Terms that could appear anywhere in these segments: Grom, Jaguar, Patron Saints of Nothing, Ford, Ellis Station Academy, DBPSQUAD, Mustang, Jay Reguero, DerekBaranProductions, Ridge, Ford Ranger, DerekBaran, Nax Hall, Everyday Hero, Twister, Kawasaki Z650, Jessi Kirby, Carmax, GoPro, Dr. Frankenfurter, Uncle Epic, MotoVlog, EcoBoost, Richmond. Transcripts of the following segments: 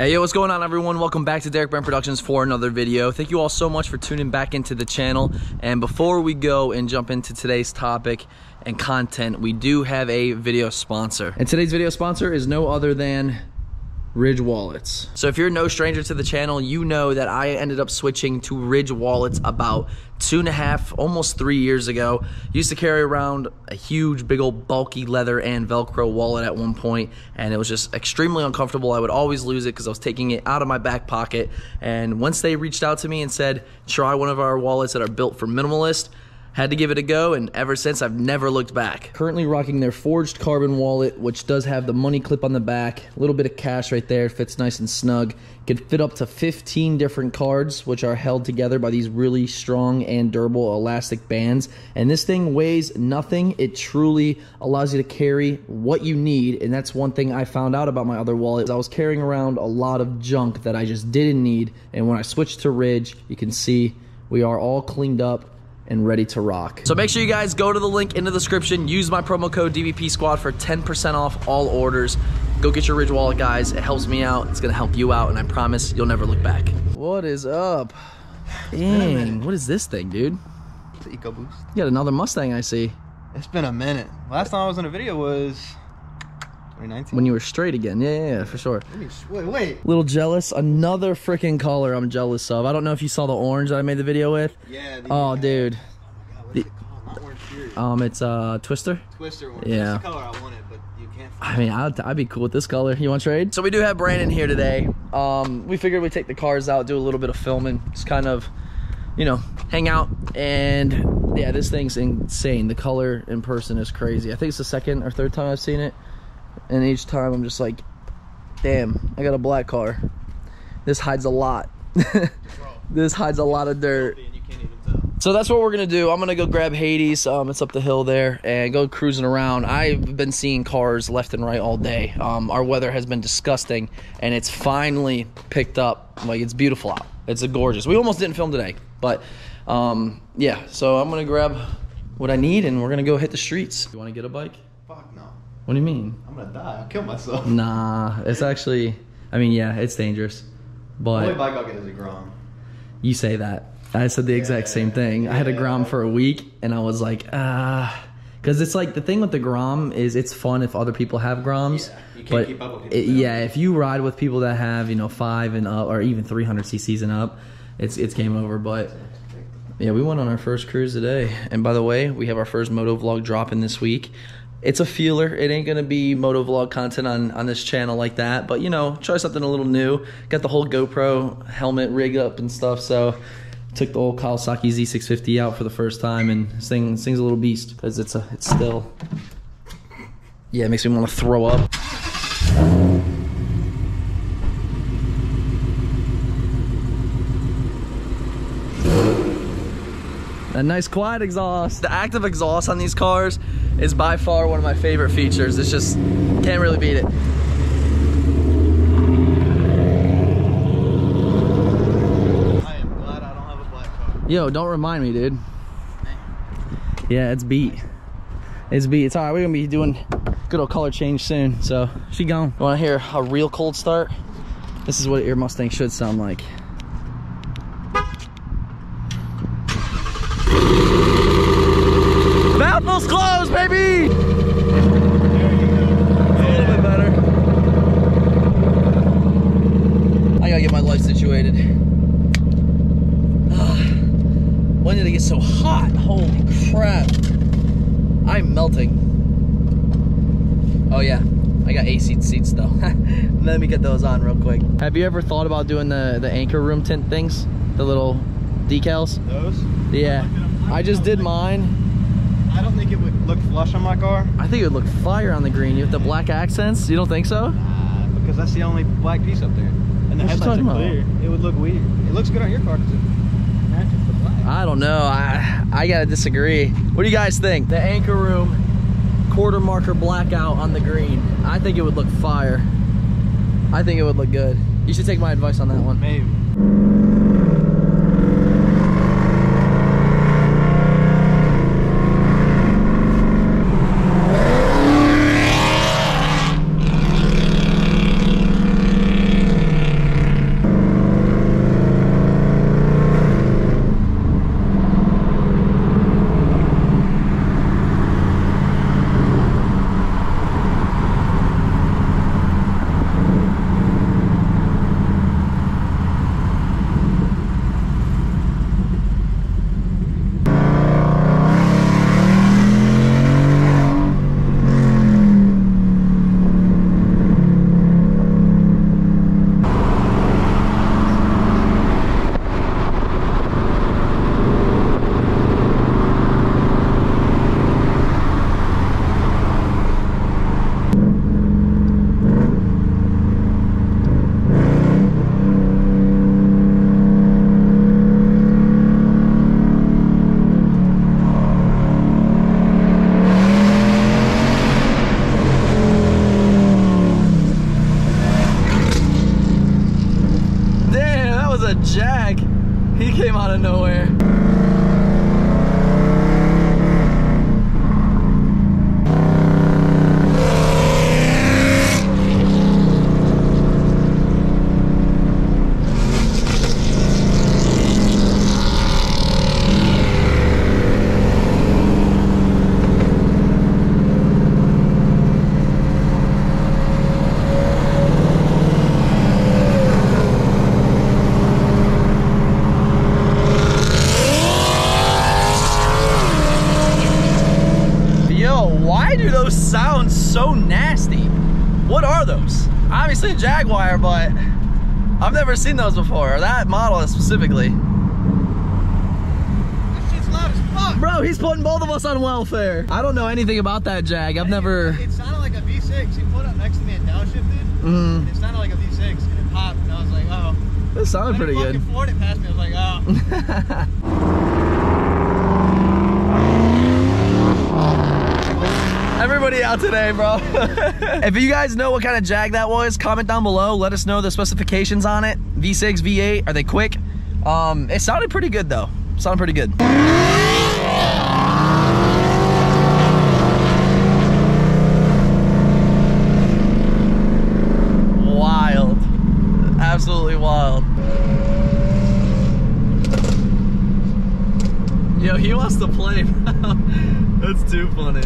Hey, yo, what's going on, everyone? Welcome back to DerekBaranProductions for another video. Thank you all so much for tuning back into the channel. And before we go and jump into today's topic and content, we do have a video sponsor. And today's video sponsor is no other than Ridge wallets. So if you're no stranger to the channel, you know that I ended up switching to Ridge wallets about 2.5, almost 3 years ago. Used to carry around a huge, big old bulky leather and Velcro wallet at one point, and it was just extremely uncomfortable. I would always lose it because I was taking it out of my back pocket. And once they reached out to me and said, try one of our wallets that are built for minimalist, had to give it a go, and ever since, I've never looked back. Currently rocking their forged carbon wallet, which does have the money clip on the back, a little bit of cash right there, fits nice and snug. Could fit up to 15 different cards, which are held together by these really strong and durable elastic bands. And this thing weighs nothing. It truly allows you to carry what you need, and that's one thing I found out about my other wallet. I was carrying around a lot of junk that I just didn't need, and when I switched to Ridge, you can see we are all cleaned up and ready to rock. So make sure you guys go to the link in the description, use my promo code DBPSQUAD for 10% off all orders. Go get your Ridge wallet, guys. It helps me out, it's gonna help you out, and I promise you'll never look back. What is up? Dang, what is this thing, dude? It's the EcoBoost. You got another Mustang, I see. It's been a minute. Last time I was in a video was 2019. When you were straight again, yeah, for sure. Wait. Little jealous, another freaking color I'm jealous of. I don't know if you saw the orange that I made the video with. Yeah. Oh, dude. Oh my God, what is it called? Not orange fury. It's Twister. Twister orange. Yeah. That's the color I wanted, but you can't find it. I mean, I'd be cool with this color. You want to trade? So we do have Brandon here today. We figured we'd take the cars out, do a little bit of filming, just kind of, you know, hang out. And yeah, this thing's insane. The color in person is crazy. I think it's the second or third time I've seen it. And each time I'm just like, damn, I got a black car. This hides a lot. This hides a lot of dirt. So that's what we're gonna do. I'm gonna go grab Hades, it's up the hill there, and go cruising around. I've been seeing cars left and right all day. Our weather has been disgusting, and it's finally picked up. Like, it's beautiful out. It's gorgeous. We almost didn't film today, but yeah. So I'm gonna grab what I need, and we're gonna go hit the streets. You wanna get a bike? Fuck no. What do you mean? I'm gonna die. I'll kill myself. Nah, it's actually, I mean, yeah, it's dangerous. But the only bike I'll get is a Grom. You say that. I said the exact same thing. Yeah. I had a Grom for a week, and I was like, because it's like, the thing with the Grom is it's fun if other people have Groms. Yeah, you can't keep up with people. Yeah, if you ride with people that have, you know, 5 and up, or even 300 cc's and up, it's game over. But yeah, we went on our first cruise today. And by the way, we have our first MotoVlog dropping this week. It's a feeler. It ain't gonna be MotoVlog content on this channel like that, but you know, try something a little new. Got the whole GoPro helmet rig up and stuff, so took the old Kawasaki Z650 out for the first time, and this thing's a little beast, because it's still, yeah, it makes me want to throw up. A nice quiet exhaust. The active exhaust on these cars is by far one of my favorite features. It's just, can't really beat it. I am glad I don't have a black car. Yo, don't remind me, dude. Yeah, it's beat. It's beat. It's alright, we're gonna be doing good old color change soon, so she gone. You wanna hear a real cold start? This is what your Mustang should sound like. Baffles closed, baby! There you go. Yeah. A little bit better. I gotta get my life situated. When did it get so hot? Holy crap. I'm melting. Oh yeah, I got AC seats though. Let me get those on real quick. Have you ever thought about doing the anchor room tint things? The little decals? Those? Yeah. I just did mine. I don't think it would look flush on my car. I think it would look fire on the green. You have the black accents. You don't think so? Nah, because that's the only black piece up there. And the headlights are clear. It would look weird. It looks good on your car because it matches the black. I don't know. I gotta disagree. What do you guys think? The anchor room quarter marker blackout on the green. I think it would look fire. I think it would look good. You should take my advice on that one. Maybe. Jag, he came out of nowhere. Sounds so nasty. What are those? Obviously a Jaguar, but I've never seen those before, or that model specifically. That shit's loud as fuck. Bro, he's putting both of us on welfare. I don't know anything about that Jag. I've never... It sounded like a V6. He put up next to me and downshifted. Mm-hmm. It sounded like a V6 and it popped and I was like, oh. This sounded pretty good. When Ford it passed me, I was like, oh. Everybody out today, bro. If you guys know what kind of Jag that was, comment down below. Let us know the specifications on it. V6, V8, are they quick? It sounded pretty good though. It sounded pretty good. Wild. Absolutely wild. Yo, he wants to play, bro. That's too funny.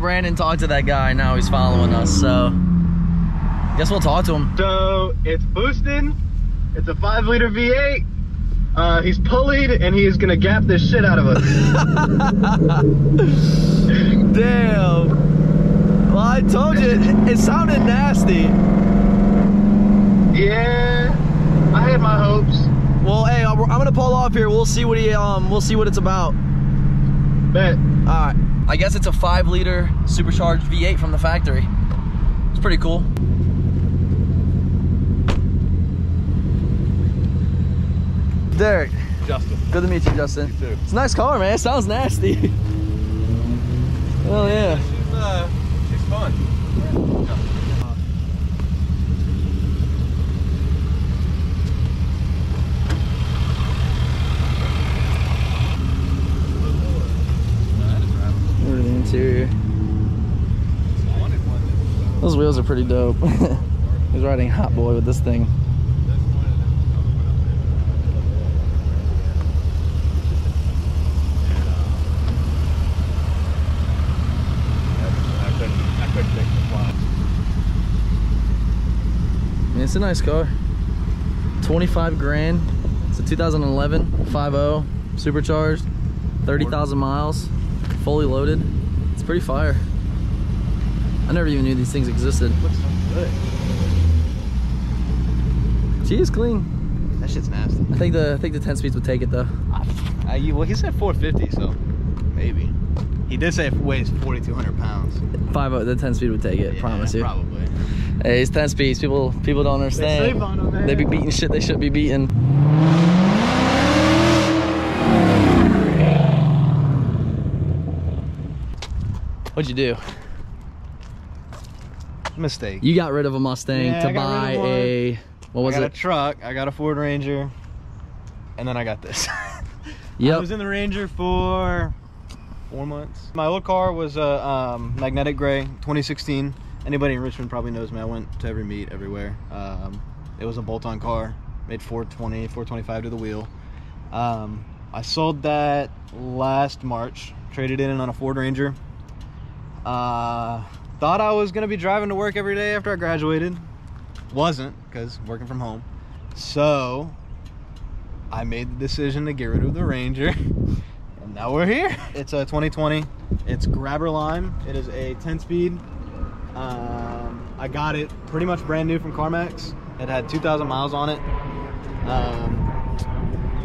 Brandon talked to that guy, now he's following us, so guess we'll talk to him. So it's boosting, it's a 5-liter V8, he's pullied, and he's gonna gap this shit out of us. Damn. Well, I told you, it sounded nasty. Yeah, I had my hopes. Well, hey, I'm gonna pull off here. We'll see what he, we'll see what it's about. Bet. All right. I guess it's a 5-liter supercharged V8 from the factory. It's pretty cool. Derek. Justin. Good to meet you, Justin. You too. It's a nice car, man. It sounds nasty. Hell yeah. She's fun. Interior. Those wheels are pretty dope. He's riding hot boy with this thing. Yeah, it's a nice car. 25 grand. It's a 2011 5.0 supercharged, 30,000 miles, fully loaded. It's pretty fire. I never even knew these things existed. Looks so good. She is clean. That shit's nasty. I think the 10 speeds would take it though. Well, he said 450, so maybe. He did say it weighs 4,200 pounds. 5.0, the 10 speed would take it. Yeah, promise you. Probably. Hey, it's 10 speeds. People don't understand. They sleep on them, man. They be beating shit they shouldn't be beating. What'd you do? Mistake. You got rid of a Mustang to buy a... What was it? I got a truck. I got a Ford Ranger. And then I got this. Yep. I was in the Ranger for 4 months. My old car was a magnetic gray, 2016. Anybody in Richmond probably knows me. I went to every meet, everywhere. It was a bolt-on car. Made 420, 425 to the wheel. I sold that last March. Traded in on a Ford Ranger. Thought I was gonna be driving to work every day after I graduated. Wasn't, because working from home. So I made the decision to get rid of the Ranger, and now we're here. It's a 2020. It's grabber lime. It is a 10-speed. I got it pretty much brand new from Carmax. It had 2,000 miles on it.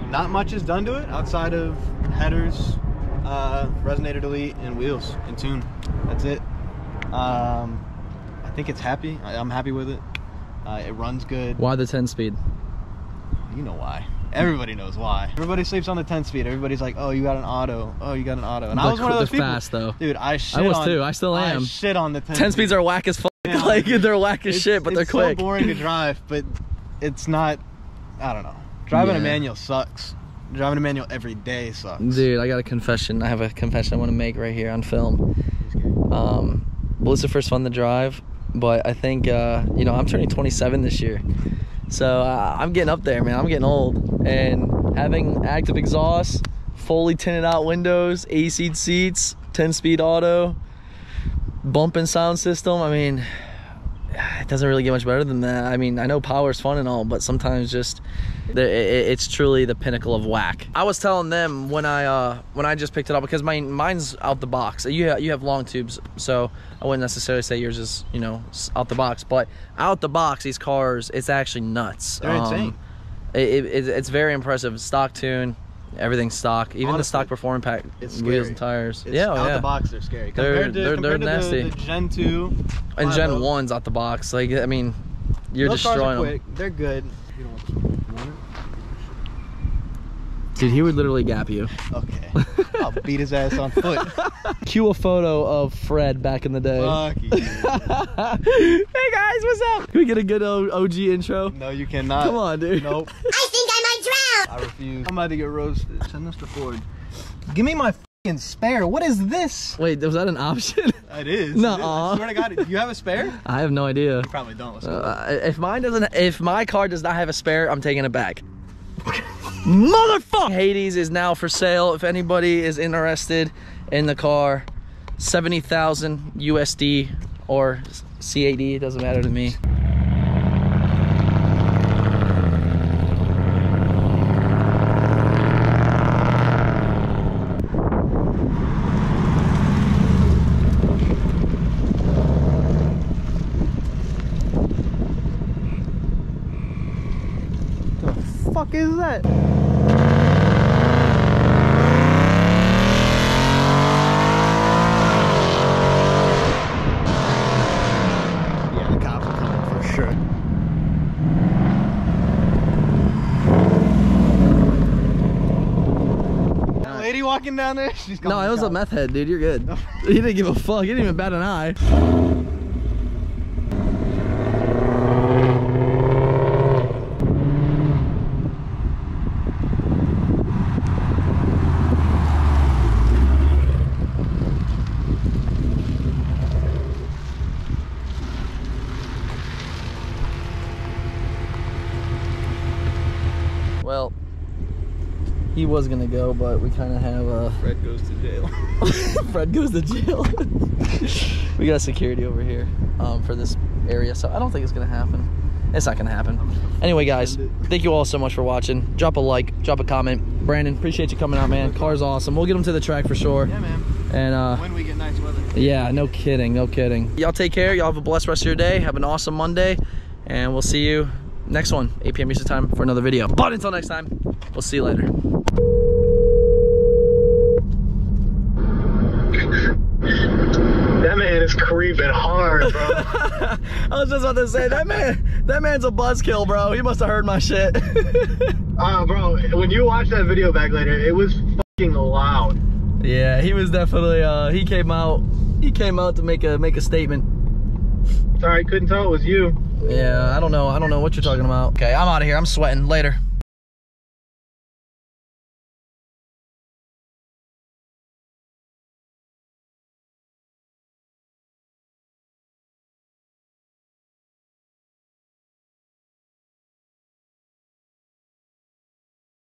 Not much is done to it outside of headers, resonator delete, and wheels in tune. That's it. I think it's happy. I'm happy with it. It runs good. Why the 10 speed? You know why. Everybody knows why. Everybody sleeps on the 10-speed. Everybody's like, oh, you got an auto. Oh, you got an auto. And I was one of those people. Fast, though. Dude, I was too. I still am. I shit on the 10-speed. 10-speeds are whack as fuck. Yeah. Like, they're whack as shit, but they're quick. It's so boring to drive, but it's not, I don't know. Driving a manual sucks. Driving a manual every day sucks. Dude, I got a confession. I have a confession I want to make right here on film. Well, it's the first one to drive, but I think, you know, I'm turning 27 this year. So I'm getting up there, man. I'm getting old. And having active exhaust, fully tinted out windows, AC seats, 10-speed auto, bumping sound system, I mean, it doesn't really get much better than that. I mean, I know power's fun and all, but sometimes just it's truly the pinnacle of whack. I was telling them when I just picked it up, because mine's out the box. You have long tubes, so I wouldn't necessarily say yours is, you know, out the box, but out the box these cars, it's actually nuts. They're insane. It's very impressive. Stock tune. Everything's stock, even honestly, the stock performing pack wheels and tires. It's out the box, they're scary. They're nasty. The Gen 2 and Gen 1's out the box. Like, I mean, you're destroying them. They're good. You don't want it. Dude, he would literally gap you. Okay, I'll beat his ass on foot. Cue a photo of Fred back in the day. Lucky. Hey guys, what's up? Can we get a good OG intro? No, you cannot. Come on, dude. Nope. I think I might drown. I refuse. I'm about to get roasted. Send this to Ford. Give me my fucking spare. What is this? Wait, was that an option? It is. No. I swear to God, do you have a spare? I have no idea. You probably don't. If my car does not have a spare, I'm taking it back. Motherfucker! Hades is now for sale. If anybody is interested in the car, 70,000 USD or CAD, it doesn't matter to me. What the fuck is that? Yeah, the cops are coming for sure. That lady walking down there? She's going. No, it was a meth head, dude. You're good. He didn't give a fuck. He didn't even bat an eye. Well, he was gonna go, but we kind of have a... Fred goes to jail. Fred goes to jail. We got security over here for this area, so I don't think it's gonna happen. It's not gonna happen. Anyway, guys, thank you all so much for watching. Drop a like, drop a comment. Brandon, appreciate you coming out, man. Car's awesome. We'll get him to the track for sure. Yeah, man. And when we get nice weather. Yeah, no kidding, no kidding. Y'all take care. Y'all have a blessed rest of your day. Have an awesome Monday, and we'll see you next one, 8 p.m. Eastern time for another video. But until next time, we'll see you later. That man is creeping hard, bro. I was just about to say, that man's a buzzkill, bro. He must have heard my shit. Bro, when you watch that video back later, it was fucking loud. Yeah, he was definitely, he came out to make a statement. Sorry, couldn't tell it was you. Yeah, I don't know what you're talking about. Okay, I'm out of here. I'm sweating. Later.